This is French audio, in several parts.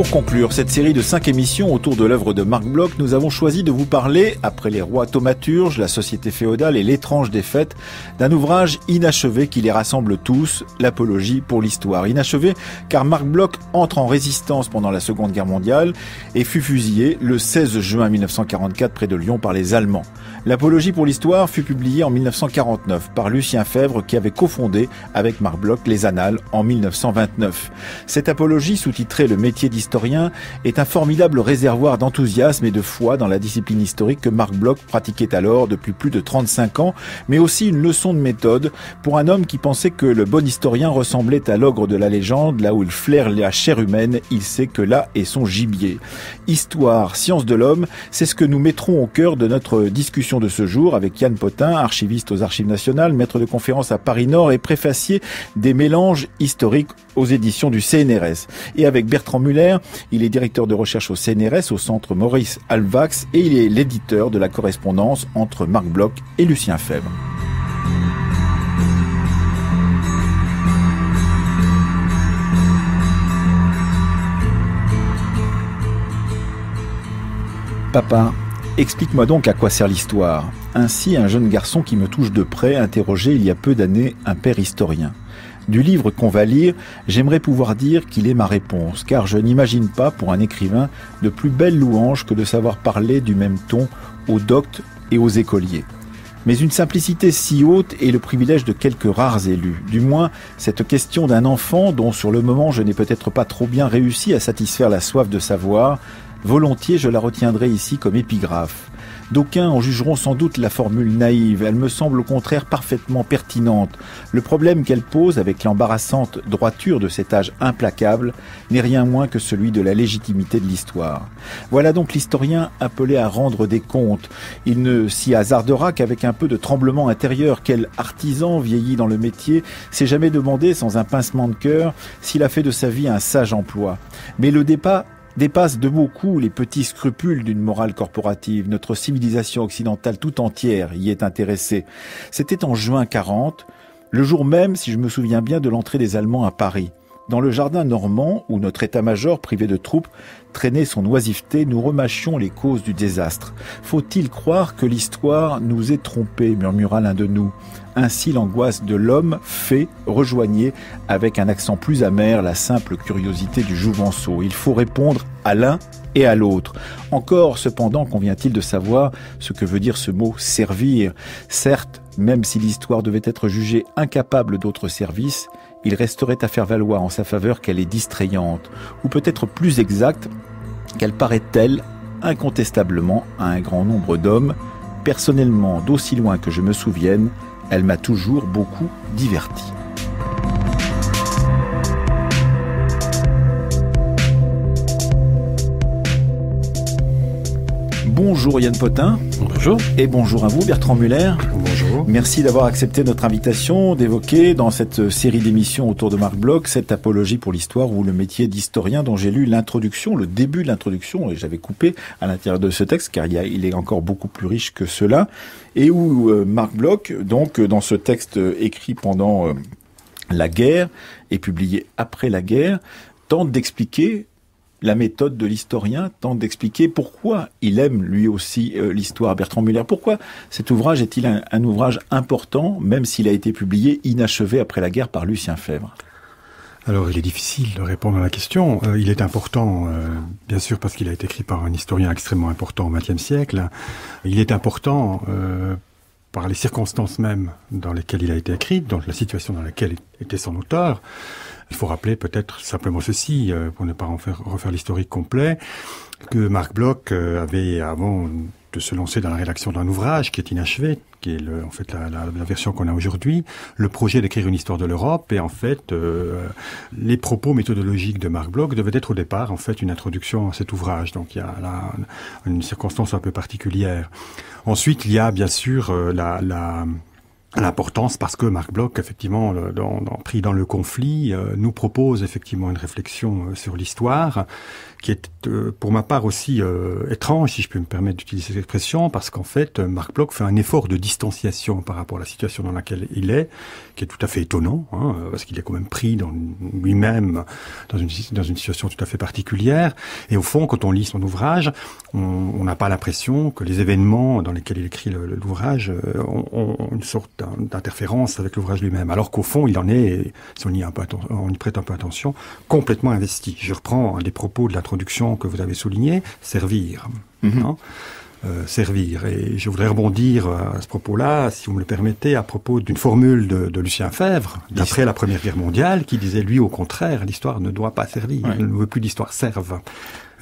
Pour conclure cette série de 5 émissions autour de l'œuvre de Marc Bloch, nous avons choisi de vous parler, après les rois thaumaturges, la société féodale et l'étrange défaite, d'un ouvrage inachevé qui les rassemble tous, l'apologie pour l'histoire. Inachevé car Marc Bloch entre en résistance pendant la Seconde Guerre mondiale et fut fusillé le 16 juin 1944 près de Lyon par les Allemands. L'apologie pour l'histoire fut publiée en 1949 par Lucien Febvre qui avait cofondé avec Marc Bloch les Annales en 1929. Cette apologie, sous-titrée Le métier d'historien, est un formidable réservoir d'enthousiasme et de foi dans la discipline historique que Marc Bloch pratiquait alors depuis plus de 35 ans, mais aussi une leçon de méthode pour un homme qui pensait que le bon historien ressemblait à l'ogre de la légende, là où il flaire la chair humaine, il sait que là est son gibier. Histoire, science de l'homme, c'est ce que nous mettrons au cœur de notre discussion de ce jour avec Yann Potin, archiviste aux Archives nationales, maître de conférences à Paris-Nord et préfacier des mélanges historiques aux éditions du CNRS. Et avec Bertrand Muller, il est directeur de recherche au CNRS, au centre Maurice Halvax, et il est l'éditeur de la correspondance entre Marc Bloch et Lucien Febvre. Papa, explique-moi donc à quoi sert l'histoire. Ainsi, un jeune garçon qui me touche de près interrogeait il y a peu d'années un père historien. Du livre qu'on va lire, j'aimerais pouvoir dire qu'il est ma réponse, car je n'imagine pas pour un écrivain de plus belle louange que de savoir parler du même ton aux doctes et aux écoliers. Mais une simplicité si haute est le privilège de quelques rares élus. Du moins, cette question d'un enfant dont sur le moment je n'ai peut-être pas trop bien réussi à satisfaire la soif de savoir, volontiers je la retiendrai ici comme épigraphe. D'aucuns en jugeront sans doute la formule naïve, elle me semble au contraire parfaitement pertinente. Le problème qu'elle pose, avec l'embarrassante droiture de cet âge implacable, n'est rien moins que celui de la légitimité de l'histoire. Voilà donc l'historien appelé à rendre des comptes. Il ne s'y hasardera qu'avec un peu de tremblement intérieur. Quel artisan vieilli dans le métier s'est jamais demandé sans un pincement de cœur s'il a fait de sa vie un sage emploi. Mais le débat dépasse de beaucoup les petits scrupules d'une morale corporative. Notre civilisation occidentale tout entière y est intéressée. C'était en juin 40, le jour même, si je me souviens bien, de l'entrée des Allemands à Paris. Dans le jardin normand, où notre état-major, privé de troupes, traînait son oisiveté, nous remâchions les causes du désastre. « Faut-il croire que l'histoire nous est trompée ?» murmura l'un de nous. Ainsi l'angoisse de l'homme fait rejoignait avec un accent plus amer la simple curiosité du jouvenceau. Il faut répondre à l'un et à l'autre. Encore cependant convient-il de savoir ce que veut dire ce mot « servir ». Certes, même si l'histoire devait être jugée incapable d'autres services, il resterait à faire valoir en sa faveur qu'elle est distrayante, ou peut-être plus exacte, qu'elle paraît telle incontestablement à un grand nombre d'hommes. Personnellement, d'aussi loin que je me souvienne, elle m'a toujours beaucoup diverti. Bonjour Yann Potin. Bonjour. Et bonjour à vous Bertrand Muller. Bonjour. Merci d'avoir accepté notre invitation d'évoquer dans cette série d'émissions autour de Marc Bloch cette apologie pour l'histoire ou le métier d'historien dont j'ai lu l'introduction, le début de l'introduction, et j'avais coupé à l'intérieur de ce texte car il est encore beaucoup plus riche que cela, et où Marc Bloch, donc dans ce texte écrit pendant la guerre et publié après la guerre, tente d'expliquer la méthode de l'historien, tente d'expliquer pourquoi il aime lui aussi l'histoire. Bertrand Muller, pourquoi cet ouvrage est-il un ouvrage important, même s'il a été publié inachevé après la guerre par Lucien Febvre? Alors, il est difficile de répondre à la question. Il est important, bien sûr, parce qu'il a été écrit par un historien extrêmement important au XXe siècle. Il est important par les circonstances mêmes dans lesquelles il a été écrit, dans la situation dans laquelle était son auteur. Il faut rappeler peut-être simplement ceci, pour ne pas refaire l'historique complet, que Marc Bloch avait, avant de se lancer dans la rédaction d'un ouvrage qui est inachevé, qui est en fait la version qu'on a aujourd'hui, le projet d'écrire une histoire de l'Europe, et en fait les propos méthodologiques de Marc Bloch devaient être au départ en fait une introduction à cet ouvrage, donc il y a là une circonstance un peu particulière. Ensuite il y a bien sûr la l'importance, parce que Marc Bloch, effectivement, pris dans le conflit, nous propose effectivement une réflexion sur l'histoire, qui est pour ma part aussi étrange, si je peux me permettre d'utiliser cette expression, parce qu'en fait, Marc Bloch fait un effort de distanciation par rapport à la situation dans laquelle il est, qui est tout à fait étonnant, hein, parce qu'il est quand même pris lui-même dans une situation tout à fait particulière. Et au fond, quand on lit son ouvrage, on n'a pas l'impression que les événements dans lesquels il écrit l'ouvrage ont une sorte d'interférence avec l'ouvrage lui-même, alors qu'au fond, il en est, si on y prête un peu attention, complètement investi. Je reprends un des propos de l'introduction que vous avez souligné, servir. Hein, servir. Et je voudrais rebondir à ce propos-là, si vous me le permettez, à propos d'une formule de Lucien Febvre, d'après la Première Guerre mondiale, qui disait, lui, au contraire, l'histoire ne doit pas servir, il ne veut plus d'histoire serve.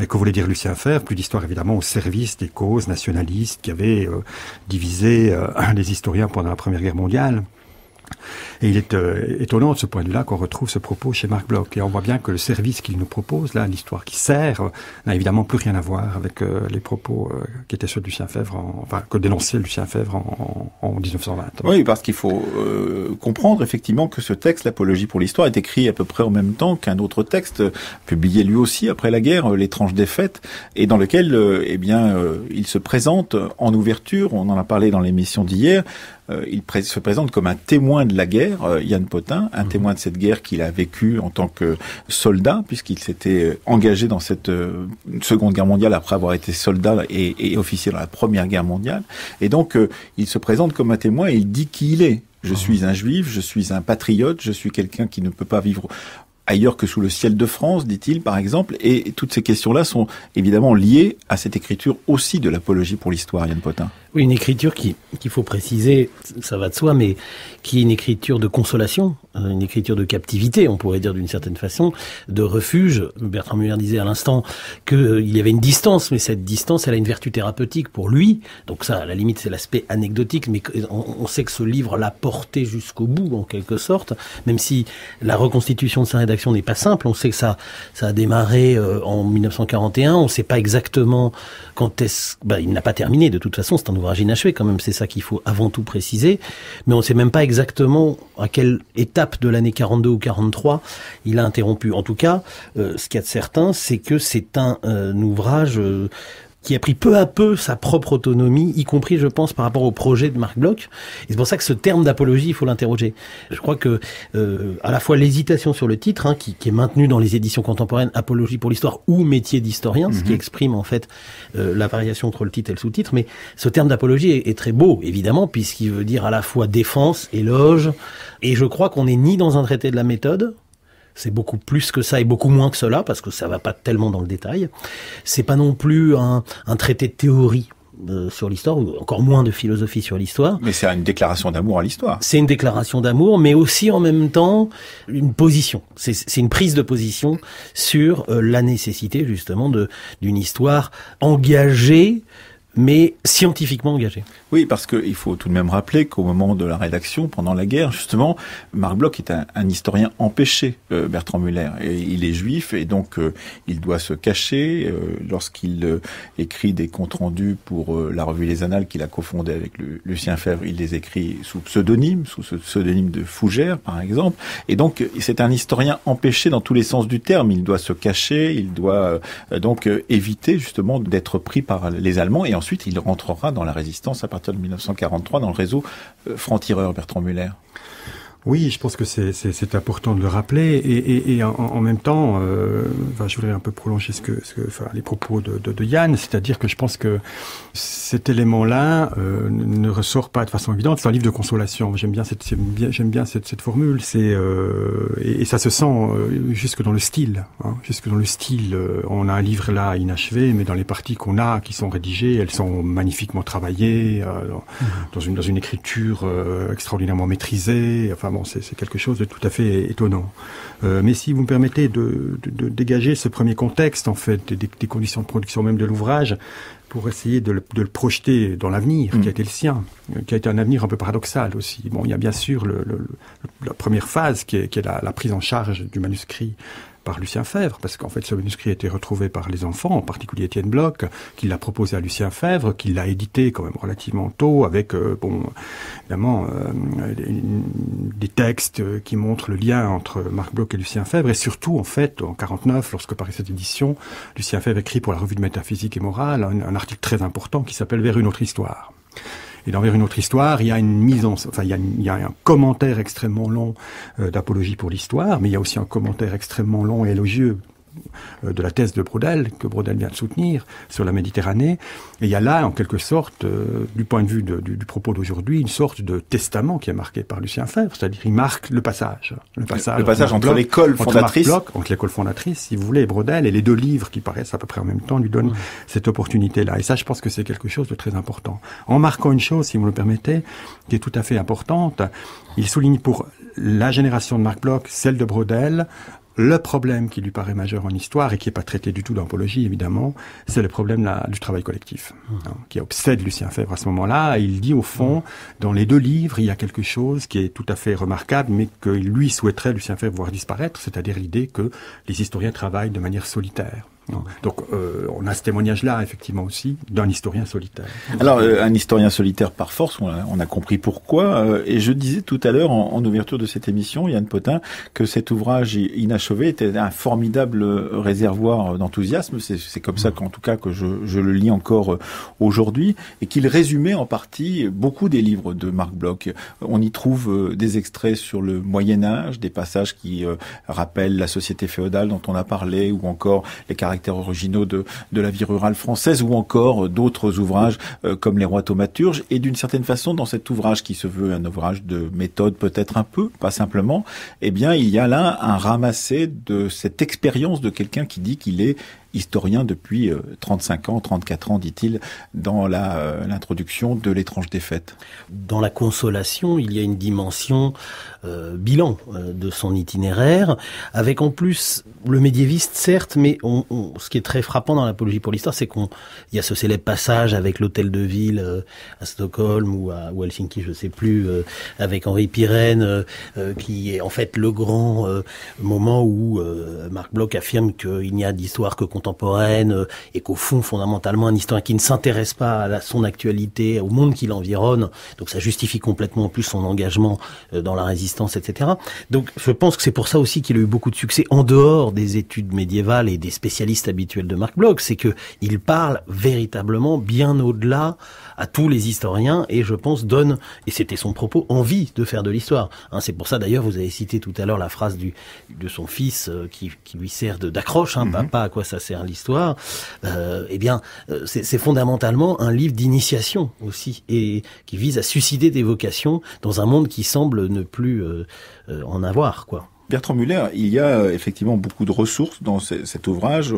Et que voulait dire Lucien Febvre? Plus d'histoire, évidemment, au service des causes nationalistes qui avaient divisé les historiens pendant la Première Guerre mondiale. Et il est étonnant de ce point de vue-là qu'on retrouve ce propos chez Marc Bloch. Et on voit bien que le service qu'il nous propose, là, l'histoire qui sert, n'a évidemment plus rien à voir avec les propos qui étaient ceux de Lucien Febvre, que dénonçait Lucien Febvre en 1920. Oui, parce qu'il faut comprendre effectivement que ce texte, l'Apologie pour l'Histoire, est écrit à peu près en même temps qu'un autre texte, publié lui aussi après la guerre, L'étrange défaite, et dans lequel il se présente en ouverture, on en a parlé dans l'émission d'hier, il se présente comme un témoin de la guerre, Yann Potin, un témoin de cette guerre qu'il a vécue en tant que soldat, puisqu'il s'était engagé dans cette Seconde Guerre mondiale après avoir été soldat et officier dans la Première Guerre mondiale. Et donc, il se présente comme un témoin et il dit qui il est. Je suis un juif, je suis un patriote, je suis quelqu'un qui ne peut pas vivre ailleurs que sous le ciel de France, dit-il, par exemple. Et toutes ces questions-là sont évidemment liées à cette écriture aussi de l'Apologie pour l'Histoire, Yann Potin. Oui, une écriture qu'il faut préciser, ça va de soi, mais qui est une écriture de consolation, une écriture de captivité, on pourrait dire d'une certaine façon, de refuge. Bertrand Muller disait à l'instant qu'il y avait une distance, mais cette distance, elle a une vertu thérapeutique pour lui. Donc ça, à la limite, c'est l'aspect anecdotique, mais on sait que ce livre l'a porté jusqu'au bout, en quelque sorte, même si la reconstitution de sa rédaction n'est pas simple. On sait que ça a démarré en 1941. On ne sait pas exactement quand est-ce... Ben, il n'a pas terminé, de toute façon. C'est un ouvrage inachevé quand même. C'est ça qu'il faut avant tout préciser. Mais on ne sait même pas exactement à quelle étape de l'année 42 ou 43 il a interrompu. En tout cas, ce qu'il y a de certain, c'est que c'est un ouvrage... qui a pris peu à peu sa propre autonomie, y compris, je pense, par rapport au projet de Marc Bloch. Et c'est pour ça que ce terme d'apologie, il faut l'interroger. Je crois que à la fois l'hésitation sur le titre, hein, qui est maintenu dans les éditions contemporaines, Apologie pour l'Histoire ou Métier d'historien, ce qui exprime en fait la variation entre le titre et le sous-titre. Mais ce terme d'apologie est très beau, évidemment, puisqu'il veut dire à la fois défense, éloge. Et je crois qu'on n'est ni dans un traité de la méthode. C'est beaucoup plus que ça et beaucoup moins que cela, parce que ça va pas tellement dans le détail. C'est pas non plus un traité de théorie sur l'histoire, ou encore moins de philosophie sur l'histoire. Mais c'est une déclaration d'amour à l'histoire. C'est une déclaration d'amour, mais aussi en même temps une position. C'est une prise de position sur la nécessité justement d'une histoire engagée, mais scientifiquement engagé. Oui, parce qu'il faut tout de même rappeler qu'au moment de la rédaction, pendant la guerre, justement, Marc Bloch est un historien empêché, Bertrand Muller. Et il est juif, et donc il doit se cacher. Lorsqu'il écrit des comptes rendus pour la revue Les Annales qu'il a cofondée avec Lucien Febvre, il les écrit sous ce pseudonyme de Fougère, par exemple. Et donc, c'est un historien empêché dans tous les sens du terme. Il doit se cacher, il doit éviter, justement, d'être pris par les Allemands. Et ensuite, il rentrera dans la résistance à partir de 1943 dans le réseau franc-tireur, Bertrand Muller. Oui, je pense que c'est important de le rappeler. Et en même temps, je voudrais un peu prolonger les propos de Yann, c'est-à-dire que je pense que cet élément-là ne ressort pas de façon évidente. C'est un livre de consolation. J'aime bien cette formule. Et ça se sent jusque dans le style. Hein, jusque dans le style. On a un livre là inachevé, mais dans les parties qui sont rédigées, elles sont magnifiquement travaillées, dans une écriture extraordinairement maîtrisée. C'est quelque chose de tout à fait étonnant. Mais si vous me permettez de dégager ce premier contexte, en fait, des conditions de production même de l'ouvrage, pour essayer de le projeter dans l'avenir, qui a été le sien, qui a été un avenir un peu paradoxal aussi. Bon, il y a bien sûr la première phase qui est la prise en charge du manuscrit par Lucien Febvre, parce qu'en fait ce manuscrit a été retrouvé par les enfants, en particulier Étienne Bloch, qui l'a proposé à Lucien Febvre, qui l'a édité quand même relativement tôt, avec bon, évidemment des textes qui montrent le lien entre Marc Bloch et Lucien Febvre, et surtout en fait en 49, lorsque paraît cette édition, Lucien Febvre écrit pour la revue de métaphysique et morale un article très important qui s'appelle « Vers une autre histoire ». Et dans Vers une autre histoire, il y a une mise en, enfin, il y a un commentaire extrêmement long d'apologie pour l'histoire, mais il y a aussi un commentaire extrêmement long et élogieux de la thèse de Braudel, que Braudel vient de soutenir, sur la Méditerranée. Et il y a là, en quelque sorte, du point de vue du propos d'aujourd'hui, une sorte de testament qui est marqué par Lucien Febvre, c'est-à-dire il marque le passage entre l'école fondatrice, si vous voulez, et Braudel, et les deux livres qui paraissent à peu près en même temps lui donnent cette opportunité-là. Et ça, je pense que c'est quelque chose de très important. En marquant une chose, si vous me le permettez, qui est tout à fait importante, il souligne pour la génération de Marc Bloch, celle de Braudel, le problème qui lui paraît majeur en histoire et qui n'est pas traité du tout dans Apologie, évidemment, c'est le problème du travail collectif, hein, qui obsède Lucien Febvre à ce moment-là. Il dit, au fond, dans les deux livres, il y a quelque chose qui est tout à fait remarquable, mais que lui souhaiterait, Lucien Febvre, voir disparaître, c'est-à-dire l'idée que les historiens travaillent de manière solitaire. Donc, on a ce témoignage-là, effectivement, aussi, d'un historien solitaire. Alors, un historien solitaire par force, on a compris pourquoi. Et je disais tout à l'heure, en ouverture de cette émission, Yann Potin, que cet ouvrage inachevé était un formidable réservoir d'enthousiasme. C'est comme ça qu'en tout cas que je le lis encore aujourd'hui. Et qu'il résumait en partie beaucoup des livres de Marc Bloch. On y trouve des extraits sur le Moyen-Âge, des passages qui rappellent la société féodale dont on a parlé, ou encore les caractéristiques originaux de la vie rurale française, ou encore d'autres ouvrages comme Les Rois Thaumaturges. Et d'une certaine façon, dans cet ouvrage qui se veut un ouvrage de méthode, peut-être un peu, pas simplement, eh bien, il y a là un ramassé de cette expérience de quelqu'un qui dit qu'il est historien depuis 35 ans, 34 ans, dit-il, dans l'introduction de L'étrange défaite. Dans la consolation, il y a une dimension bilan de son itinéraire, avec en plus le médiéviste, certes, mais ce qui est très frappant dans l'apologie pour l'histoire, c'est qu'il y a ce célèbre passage avec l'hôtel de ville à Stockholm ou à Helsinki, je ne sais plus, avec Henri Pirène, qui est en fait le grand moment où Marc Bloch affirme qu'il n'y a d'histoire que contemporaine, et qu'au fond, fondamentalement, un historien qui ne s'intéresse pas à son actualité, au monde qui l'environne, donc ça justifie complètement en plus son engagement dans la résistance, etc. Donc je pense que c'est pour ça aussi qu'il a eu beaucoup de succès en dehors des études médiévales et des spécialistes habituels de Marc Bloch, c'est que il parle véritablement bien au-delà à tous les historiens, et je pense donne, et c'était son propos, envie de faire de l'histoire. Hein, c'est pour ça d'ailleurs, vous avez cité tout à l'heure la phrase de son fils qui lui sert d'accroche, hein, papa, à quoi ça sert l'histoire, eh bien, c'est fondamentalement un livre d'initiation aussi, et qui vise à susciter des vocations dans un monde qui semble ne plus en avoir, quoi. Bertrand Muller, il y a effectivement beaucoup de ressources dans cet ouvrage.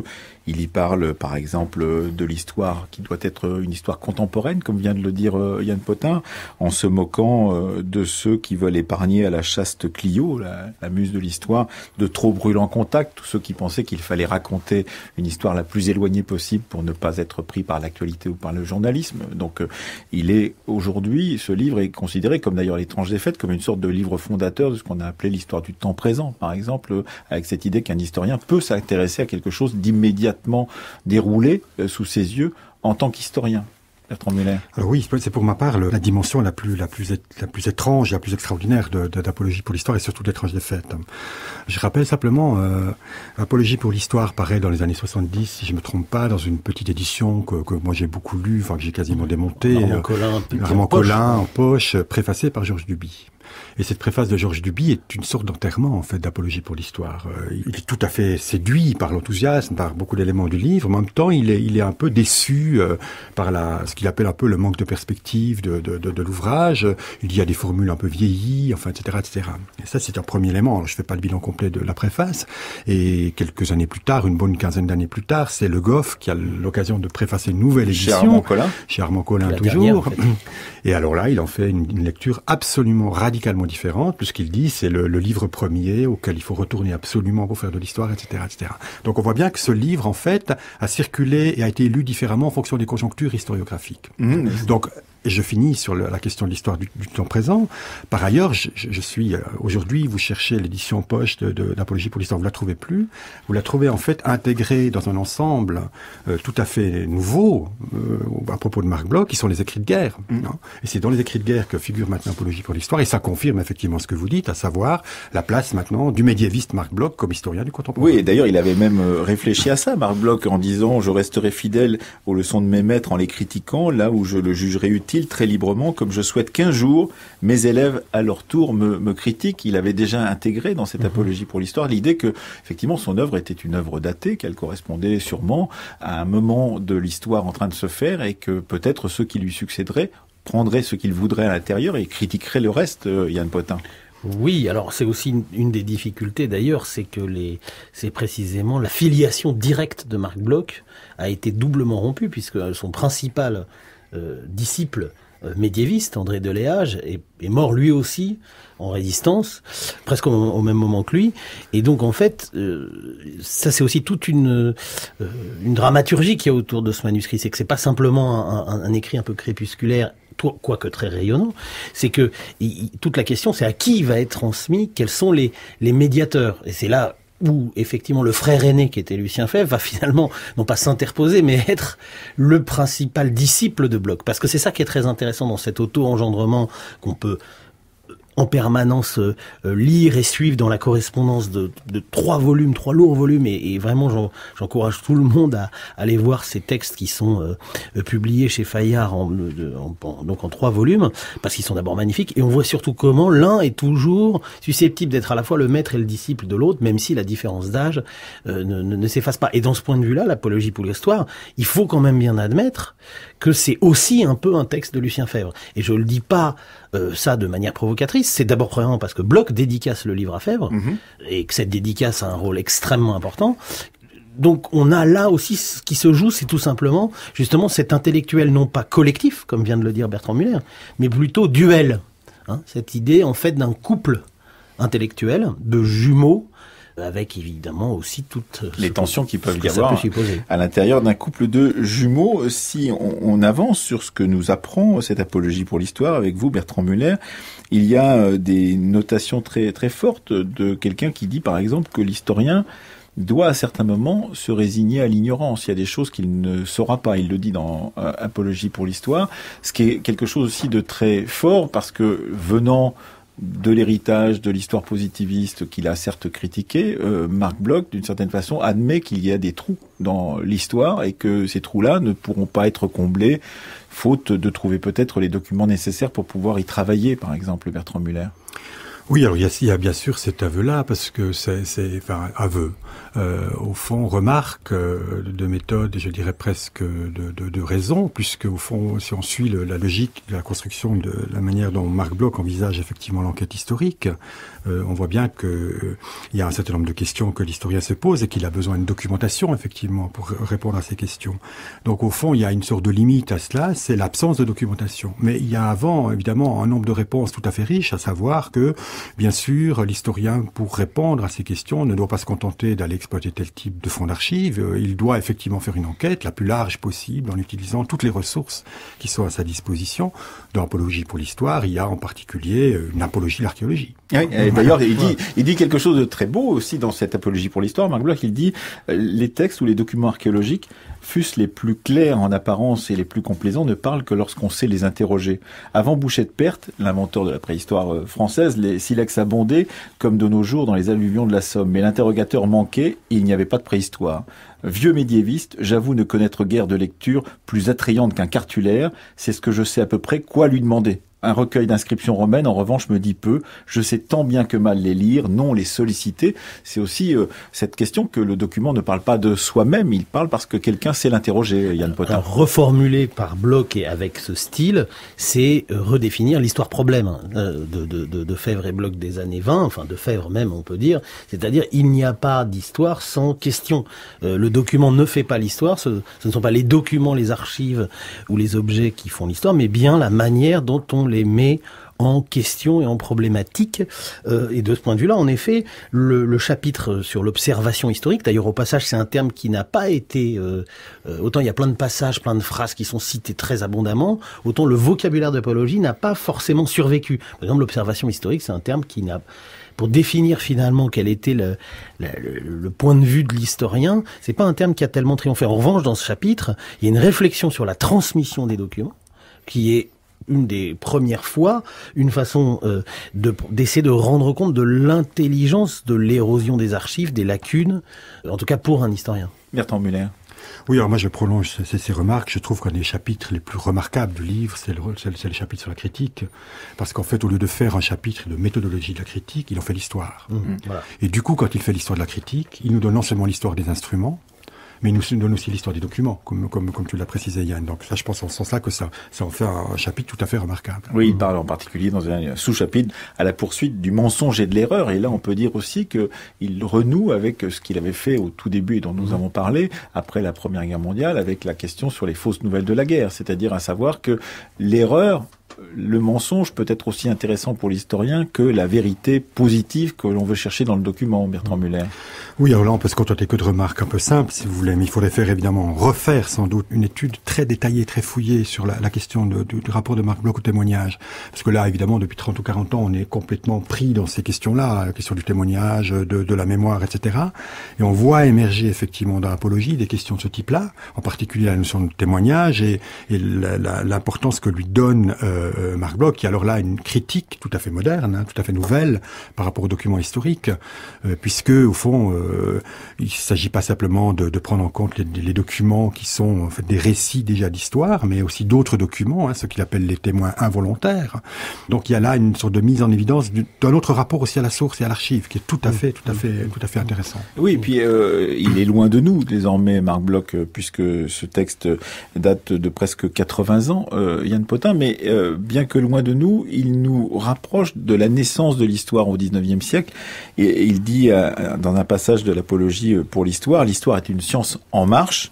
Il y parle, par exemple, de l'histoire qui doit être une histoire contemporaine, comme vient de le dire Yann Potin, en se moquant de ceux qui veulent épargner à la chaste Clio, la muse de l'histoire, de trop brûlants contacts, tous ceux qui pensaient qu'il fallait raconter une histoire la plus éloignée possible pour ne pas être pris par l'actualité ou par le journalisme. Donc, il est aujourd'hui, ce livre est considéré, comme d'ailleurs L'étrange défaite, comme une sorte de livre fondateur de ce qu'on a appelé l'histoire du temps présent. Par exemple, avec cette idée qu'un historien peut s'intéresser à quelque chose d'immédiatement déroulé sous ses yeux en tant qu'historien. Alors oui, c'est pour ma part la dimension la plus étrange, la plus extraordinaire d'Apologie pour l'histoire, et surtout d'Étrange défaite. Je rappelle simplement, Apologie pour l'histoire paraît dans les années 70, si je me trompe pas, dans une petite édition que moi j'ai beaucoup lue, enfin que j'ai quasiment démontée, Armand Collin en poche, préfacée par Georges Duby. Et cette préface de Georges Duby est une sorte d'enterrement, en fait, d'apologie pour l'histoire. Il est tout à fait séduit par l'enthousiasme, par beaucoup d'éléments du livre. Mais en même temps, il est un peu déçu par ce qu'il appelle un peu le manque de perspective de l'ouvrage. Il y a des formules un peu vieillies, enfin, etc., etc. Et ça, c'est un premier élément. Alors, je ne fais pas le bilan complet de la préface. Et quelques années plus tard, une bonne quinzaine d'années plus tard, c'est Le Goff qui a l'occasion de préfacer une nouvelle édition. Chez Armand Collin. Chez Armand Collin, toujours. Dernière, en fait. Et alors là, il en fait une lecture absolument radicale, radicalement différente, puisqu'il dit c'est le livre premier auquel il faut retourner absolument pour faire de l'histoire, etc., etc. Donc on voit bien que ce livre, en fait, a circulé et a été lu différemment en fonction des conjonctures historiographiques. Donc, et je finis sur la question de l'histoire du temps présent. Par ailleurs, je suis aujourd'hui, vous cherchez l'édition poche d'Apologie pour l'histoire, vous la trouvez plus. Vous la trouvez en fait intégrée dans un ensemble tout à fait nouveau à propos de Marc Bloch, qui sont les écrits de guerre. Hein. Et c'est dans les écrits de guerre que figure maintenant Apologie pour l'histoire, et ça confirme effectivement ce que vous dites, à savoir la place maintenant du médiéviste Marc Bloch comme historien du contemporain. Oui, et d'ailleurs il avait même réfléchi à ça, Marc Bloch, en disant « Je resterai fidèle aux leçons de mes maîtres en les critiquant, là où je le jugerai utile. » très librement, comme je souhaite qu'un jour mes élèves à leur tour me critiquent. Il avait déjà intégré dans cette apologie pour l'histoire l'idée que effectivement son œuvre était une œuvre datée, qu'elle correspondait sûrement à un moment de l'histoire en train de se faire et que peut-être ceux qui lui succéderaient prendraient ce qu'ils voudraient à l'intérieur et critiqueraient le reste, Yann Potin. Oui, alors c'est aussi une des difficultés d'ailleurs, c'est que c'est précisément la filiation directe de Marc Bloch a été doublement rompue, puisque son principal disciple médiéviste, André Deléage, est mort lui aussi en résistance, presque au même moment que lui. Et donc en fait, ça c'est aussi toute une dramaturgie qu'il y a autour de ce manuscrit. C'est que c'est pas simplement un écrit un peu crépusculaire, quoique très rayonnant, c'est que toute la question c'est à qui va être transmis, quels sont les médiateurs. Et c'est là où effectivement le frère aîné qui était Lucien Febvre va finalement, non pas s'interposer, mais être le principal disciple de Bloch. Parce que c'est ça qui est très intéressant dans cet auto-engendrement qu'on peut en permanence lire et suivre dans la correspondance de trois volumes, trois lourds volumes, et vraiment j'encourage tout le monde à aller voir ces textes qui sont publiés chez Fayard donc en trois volumes, parce qu'ils sont d'abord magnifiques, et on voit surtout comment l'un est toujours susceptible d'être à la fois le maître et le disciple de l'autre, même si la différence d'âge ne s'efface pas. Et dans ce point de vue-là, l'apologie pour l'histoire, il faut quand même bien admettre que c'est aussi un peu un texte de Lucien Febvre. Et je le dis pas ça de manière provocatrice, c'est d'abord premièrement parce que Bloch dédicace le livre à Febvre, et que cette dédicace a un rôle extrêmement important. Donc on a là aussi ce qui se joue, c'est tout simplement justement cet intellectuel non pas collectif, comme vient de le dire Bertrand Müller, mais plutôt duel. Hein, cette idée en fait d'un couple intellectuel, de jumeaux, avec évidemment aussi toutes les tensions qui peuvent y avoir à l'intérieur d'un couple de jumeaux. Si on avance sur ce que nous apprend cette apologie pour l'histoire avec vous, Bertrand Müller, il y a des notations très très fortes de quelqu'un qui dit par exemple que l'historien doit à certains moments se résigner à l'ignorance. Il y a des choses qu'il ne saura pas. Il le dit dans Apologie pour l'histoire, ce qui est quelque chose aussi de très fort, parce que venant de l'héritage de l'histoire positiviste qu'il a certes critiqué, Marc Bloch, d'une certaine façon, admet qu'il y a des trous dans l'histoire et que ces trous-là ne pourront pas être comblés, faute de trouver peut-être les documents nécessaires pour pouvoir y travailler, par exemple, Bertrand Müller. Oui, alors il y a bien sûr cet aveu-là, parce que c'est enfin aveu. Au fond, remarque de méthode, et je dirais presque de raison, puisque au fond, si on suit la logique de la construction de la manière dont Marc Bloch envisage effectivement l'enquête historique, on voit bien que il y a un certain nombre de questions que l'historien se pose et qu'il a besoin d'une documentation effectivement pour répondre à ces questions. Donc au fond, il y a une sorte de limite à cela, c'est l'absence de documentation. Mais il y a avant évidemment un nombre de réponses tout à fait riche, à savoir que bien sûr, l'historien, pour répondre à ces questions, ne doit pas se contenter d'aller exploiter tel type de fonds d'archives. Il doit effectivement faire une enquête la plus large possible en utilisant toutes les ressources qui sont à sa disposition. Dans Apologie pour l'histoire, il y a en particulier une apologie de l'archéologie. Oui, d'ailleurs, il dit quelque chose de très beau aussi dans cette Apologie pour l'histoire. Marc Bloch, il dit « Les textes ou les documents archéologiques, fussent les plus clairs en apparence et les plus complaisants, ne parlent que lorsqu'on sait les interroger. Avant Boucher de Perthes, l'inventeur de la préhistoire française, les silex abondaient comme de nos jours dans les alluvions de la Somme. Mais l'interrogateur manquait, il n'y avait pas de préhistoire. Vieux médiéviste, j'avoue ne connaître guère de lecture plus attrayante qu'un cartulaire. C'est ce que je sais à peu près quoi lui demander. Un recueil d'inscriptions romaines, en revanche, me dit peu. Je sais tant bien que mal les lire, non les solliciter. » C'est aussi cette question que le document ne parle pas de soi-même, il parle parce que quelqu'un sait l'interroger, Yann Potin. Alors, reformulé par Bloch et avec ce style, c'est redéfinir l'histoire-problème de Febvre et Bloch des années 20, enfin de Febvre même, on peut dire. C'est-à-dire, il n'y a pas d'histoire sans question. Le document ne fait pas l'histoire, ce ne sont pas les documents, les archives ou les objets qui font l'histoire, mais bien la manière dont on les met en question et en problématique. Et de ce point de vue-là, en effet, le chapitre sur l'observation historique, d'ailleurs au passage c'est un terme qui n'a pas été... autant il y a plein de passages, plein de phrases qui sont citées très abondamment, autant le vocabulaire d'apologie n'a pas forcément survécu. Par exemple, l'observation historique, c'est un terme qui n'a... Pour définir finalement quel était le point de vue de l'historien, c'est pas un terme qui a tellement triomphé. En revanche, dans ce chapitre, il y a une réflexion sur la transmission des documents, qui est une des premières fois, une façon d'essayer de rendre compte de l'intelligence, de l'érosion des archives, des lacunes, en tout cas pour un historien. Bertrand Muller. Oui, alors moi je prolonge ces remarques. Je trouve qu'un des chapitres les plus remarquables du livre, c'est le chapitre sur la critique. Parce qu'en fait, au lieu de faire un chapitre de méthodologie de la critique, il en fait l'histoire. Mmh, voilà. Et du coup, quand il fait l'histoire de la critique, il nous donne non seulement l'histoire des instruments, mais il nous donne aussi l'histoire des documents, comme tu l'as précisé, Yann. Donc ça, je pense en ce sens-là que ça en fait un chapitre tout à fait remarquable. Oui, il parle en particulier dans un sous-chapitre à la poursuite du mensonge et de l'erreur. Et là, on peut dire aussi qu'il renoue avec ce qu'il avait fait au tout début et dont nous avons parlé, après la Première Guerre mondiale, avec la question sur les fausses nouvelles de la guerre. C'est-à-dire à savoir que l'erreur... Le mensonge peut être aussi intéressant pour l'historien que la vérité positive que l'on veut chercher dans le document, Bertrand Muller. Oui, alors là, on peut se contenter que de remarques un peu simples, si vous voulez, mais il faudrait faire évidemment, refaire sans doute, une étude très détaillée, très fouillée sur la question du rapport de Marc Bloch au témoignage. Parce que là, évidemment, depuis 30 ou 40 ans, on est complètement pris dans ces questions-là, la question du témoignage, de la mémoire, etc. Et on voit émerger, effectivement, dans l'apologie, des questions de ce type-là, en particulier la notion de témoignage et l'importance que lui donne... Marc Bloch, qui alors là une critique tout à fait moderne, hein, tout à fait nouvelle par rapport aux documents historiques, puisque au fond, il ne s'agit pas simplement de prendre en compte les documents qui sont en fait des récits déjà d'histoire, mais aussi d'autres documents, hein, ce qu'il appelle les témoins involontaires. Donc il y a là une sorte de mise en évidence d'un autre rapport aussi à la source et à l'archive, qui est tout à fait intéressant. Oui, et puis il est loin de nous désormais, Marc Bloch, puisque ce texte date de presque 80 ans, Yann Potin, mais bien que loin de nous, il nous rapproche de la naissance de l'histoire au XIXe siècle. Et il dit, dans un passage de l'apologie pour l'histoire, « L'histoire est une science en marche,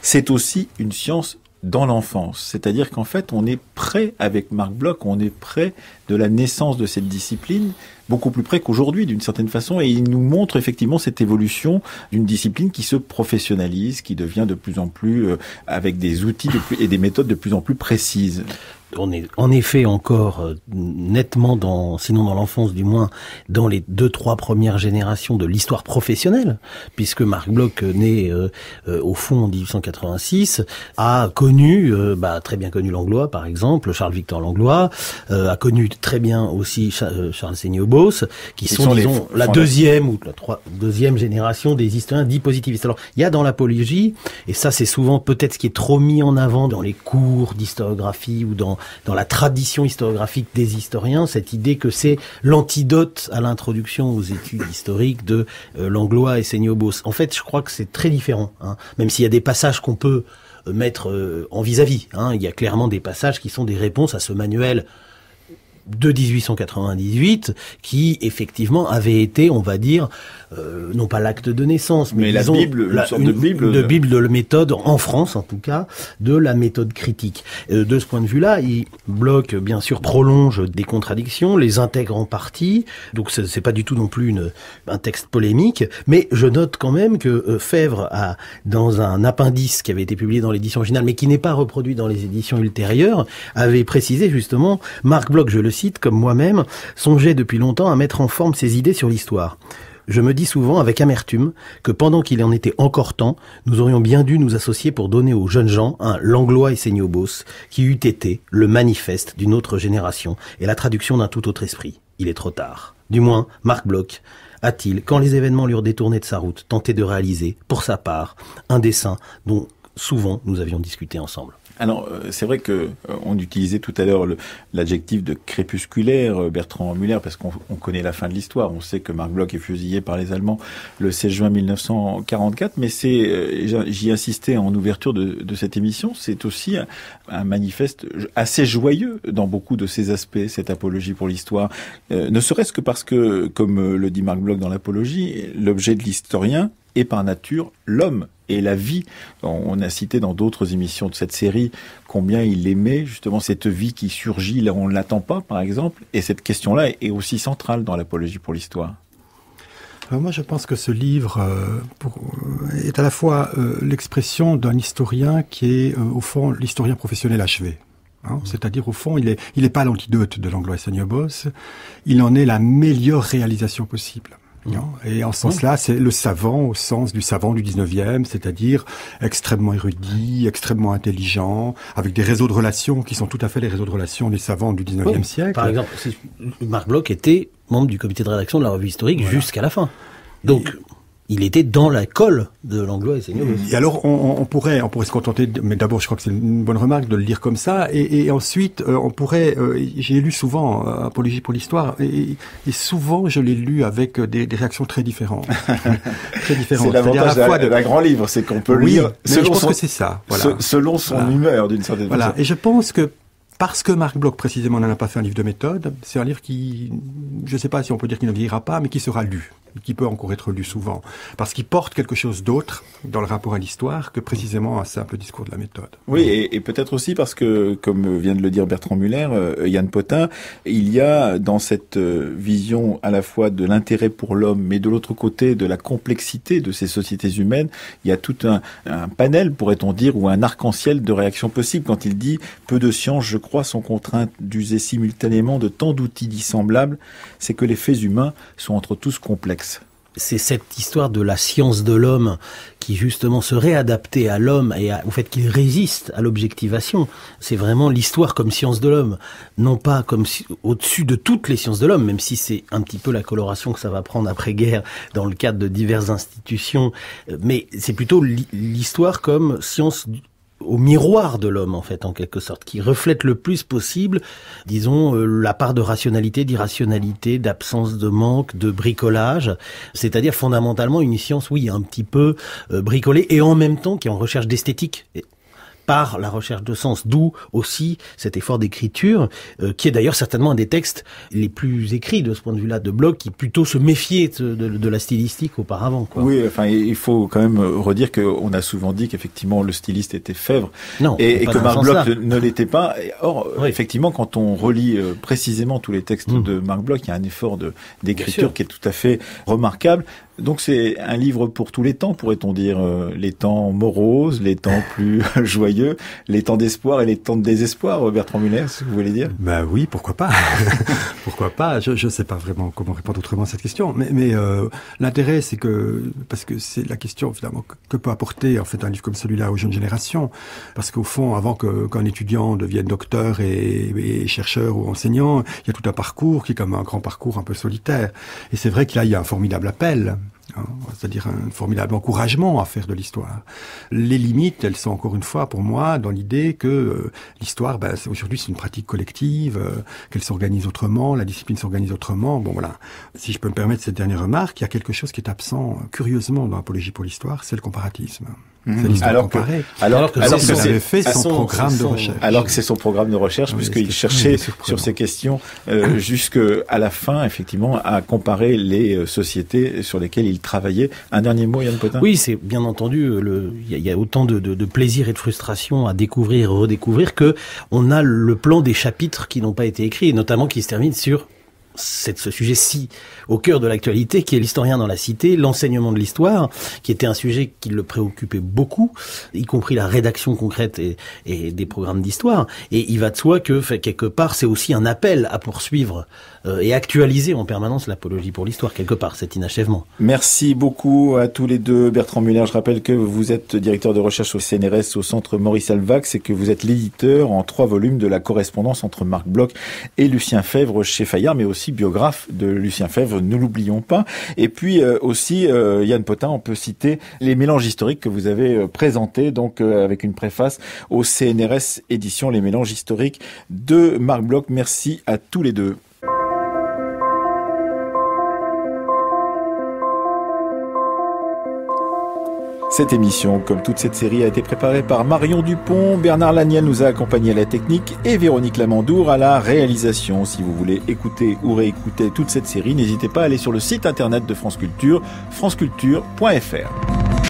c'est aussi une science dans l'enfance ». C'est-à-dire qu'en fait, on est près, avec Marc Bloch, on est près de la naissance de cette discipline, beaucoup plus près qu'aujourd'hui d'une certaine façon, et il nous montre effectivement cette évolution d'une discipline qui se professionnalise, qui devient de plus en plus, avec des outils et des méthodes de plus en plus précises. On est en effet encore nettement dans, sinon dans l'enfance du moins, dans les 2-3 premières générations de l'histoire professionnelle, puisque Marc Bloch, né au fond en 1886, a connu, très bien connu Langlois par exemple, Charles-Victor Langlois, a connu très bien aussi Charles Seignobos, qui sont disons, la deuxième ou la deuxième génération des historiens dits positivistes. Alors, il y a dans l'apologie, et ça c'est souvent peut-être ce qui est trop mis en avant dans les cours d'historiographie ou dans la tradition historiographique des historiens, cette idée que c'est l'antidote à l'introduction aux études historiques de Langlois et Seignobos. En fait, je crois que c'est très différent, hein, même s'il y a des passages qu'on peut mettre en vis-à-vis. Hein, il y a clairement des passages qui sont des réponses à ce manuel de 1898, qui effectivement avait été, on va dire, non pas l'acte de naissance, mais disons, la Bible, une sorte de Bible de la méthode, en France en tout cas, de la méthode critique. De ce point de vue-là, Bloch, bien sûr, prolonge des contradictions, les intègre en partie, donc c'est pas du tout non plus un texte polémique, mais je note quand même que Fèvre a, dans un appendice qui avait été publié dans l'édition originale, mais qui n'est pas reproduit dans les éditions ultérieures, avait précisé justement, Marc Bloch, je le cite, comme moi-même, songeait depuis longtemps à mettre en forme ses idées sur l'histoire. Je me dis souvent avec amertume que pendant qu'il en était encore temps, nous aurions bien dû nous associer pour donner aux jeunes gens un Langlois et Seignobos qui eût été le manifeste d'une autre génération et la traduction d'un tout autre esprit. Il est trop tard. Du moins, Marc Bloch a-t-il, quand les événements l'eurent détourné de sa route, tenté de réaliser, pour sa part, un dessein dont souvent nous avions discuté ensemble. Alors, c'est vrai que on utilisait tout à l'heure l'adjectif de crépusculaire, Bertrand Muller, parce qu'on connaît la fin de l'histoire. On sait que Marc Bloch est fusillé par les Allemands le 16 juin 1944, mais c'est, j'y insistais en ouverture de cette émission, c'est aussi un manifeste assez joyeux dans beaucoup de ses aspects, cette apologie pour l'histoire. Ne serait-ce que parce que, comme le dit Marc Bloch dans l'apologie, l'objet de l'historien est par nature l'homme. et la vie. On a cité dans d'autres émissions de cette série combien il aimait justement cette vie qui surgit là où on ne l'attend pas, par exemple. Et cette question-là est aussi centrale dans l'apologie pour l'histoire. Alors moi, je pense que ce livre est à la fois l'expression d'un historien qui est, au fond, l'historien professionnel achevé. C'est-à-dire, au fond, il est pas l'antidote de Langlois et Seignobos, il en est la meilleure réalisation possible. Et en ce sens-là, c'est le savant au sens du savant du 19e, c'est-à-dire extrêmement érudit, extrêmement intelligent, avec des réseaux de relations qui sont tout à fait les réseaux de relations des savants du 19e siècle. Par exemple, Marc Bloch était membre du comité de rédaction de la revue historique jusqu'à la fin. Donc... il était dans la colle de Langlois et Seignobos. Et alors, on pourrait se contenter, mais d'abord, je crois que c'est une bonne remarque de le lire comme ça, et ensuite, on pourrait, j'ai lu souvent Apologie pour l'histoire, et souvent, je l'ai lu avec des réactions très différentes. C'est l'avantage d'un grand livre, c'est qu'on peut lire selon son humeur, d'une certaine façon. Voilà, et je pense que, parce que Marc Bloch, précisément, n'en a pas fait un livre de méthode, c'est un livre qui, je ne sais pas si on peut dire qu'il ne vieillira pas, mais qui sera lu, qui peut encore être lu souvent, parce qu'il porte quelque chose d'autre dans le rapport à l'histoire que précisément un simple discours de la méthode. Oui, et peut-être aussi parce que, comme vient de le dire Bertrand Muller, Yann Potin, il y a dans cette vision à la fois de l'intérêt pour l'homme, mais de l'autre côté de la complexité de ces sociétés humaines, il y a tout un panel, pourrait-on dire, ou un arc-en-ciel de réactions possibles quand il dit « peu de sciences, je crois, sont contraintes d'user simultanément de tant d'outils dissemblables, c'est que les faits humains sont entre tous complexes. » C'est cette histoire de la science de l'homme qui justement se réadaptait à l'homme et au fait qu'il résiste à l'objectivation. C'est vraiment l'histoire comme science de l'homme, non pas comme au-dessus de toutes les sciences de l'homme, même si c'est un petit peu la coloration que ça va prendre après-guerre dans le cadre de diverses institutions, mais c'est plutôt l'histoire comme science au miroir de l'homme, en fait, en quelque sorte, qui reflète le plus possible, disons, la part de rationalité, d'irrationalité, d'absence de manque, de bricolage, c'est-à-dire fondamentalement une science, oui, un petit peu bricolée, et en même temps qui est en recherche d'esthétique, par la recherche de sens, d'où aussi cet effort d'écriture, qui est d'ailleurs certainement un des textes les plus écrits de ce point de vue-là de Bloch, qui plutôt se méfiait de la stylistique auparavant, quoi. Oui, enfin, il faut quand même redire qu'on a souvent dit qu'effectivement le styliste était Fèvre, et que Marc Bloch ne l'était pas. Or, effectivement, quand on relit précisément tous les textes de Marc Bloch, il y a un effort d'écriture qui est tout à fait remarquable. Donc c'est un livre pour tous les temps, pourrait-on dire, les temps moroses, les temps plus joyeux, les temps d'espoir et les temps de désespoir, Bertrand Muller, ce que vous voulez dire? Ben oui, pourquoi pas. Pourquoi pas, je sais pas vraiment comment répondre autrement à cette question, mais l'intérêt c'est que, parce que c'est la question finalement que peut apporter en fait un livre comme celui-là aux jeunes générations, parce qu'au fond, avant qu'un étudiant devienne docteur et chercheur ou enseignant, il y a tout un parcours qui est comme un grand parcours un peu solitaire, et c'est vrai que là il y a un formidable appel, c'est-à-dire un formidable encouragement à faire de l'histoire. Les limites, elles sont encore une fois pour moi dans l'idée que l'histoire, aujourd'hui c'est une pratique collective, qu'elle s'organise autrement, la discipline s'organise autrement. Bon voilà, si je peux me permettre cette dernière remarque, il y a quelque chose qui est absent curieusement dans l'apologie pour l'histoire, c'est le comparatisme. Alors que c'est son programme de recherche, puisqu'il cherchait sur ces questions jusqu'à la fin, effectivement, à comparer les sociétés sur lesquelles il travaillait. Un dernier mot, Yann Potin? Oui, c'est bien entendu, il y a autant de plaisir et de frustration à découvrir et redécouvrir que on a le plan des chapitres qui n'ont pas été écrits, et notamment qui se terminent sur ce sujet si au cœur de l'actualité, qui est l'historien dans la cité, l'enseignement de l'histoire, qui était un sujet qui le préoccupait beaucoup, y compris la rédaction concrète et des programmes d'histoire. Et il va de soi que, quelque part, c'est aussi un appel à poursuivre et actualiser en permanence l'apologie pour l'histoire, quelque part, cet inachèvement. Merci beaucoup à tous les deux. Bertrand Muller, je rappelle que vous êtes directeur de recherche au CNRS, au centre Maurice Halvax, et que vous êtes l'éditeur en 3 volumes de la correspondance entre Marc Bloch et Lucien Febvre chez Fayard, mais aussi biographe de Lucien Febvre, ne l'oublions pas. Et puis aussi, Yann Potin, on peut citer les mélanges historiques que vous avez présentés, donc avec une préface au CNRS édition Les mélanges historiques de Marc Bloch. Merci à tous les deux. Cette émission, comme toute cette série, a été préparée par Marion Dupont. Bernard Laniel nous a accompagnés à la technique et Véronique Lamandour à la réalisation. Si vous voulez écouter ou réécouter toute cette série, n'hésitez pas à aller sur le site internet de France Culture, franceculture.fr.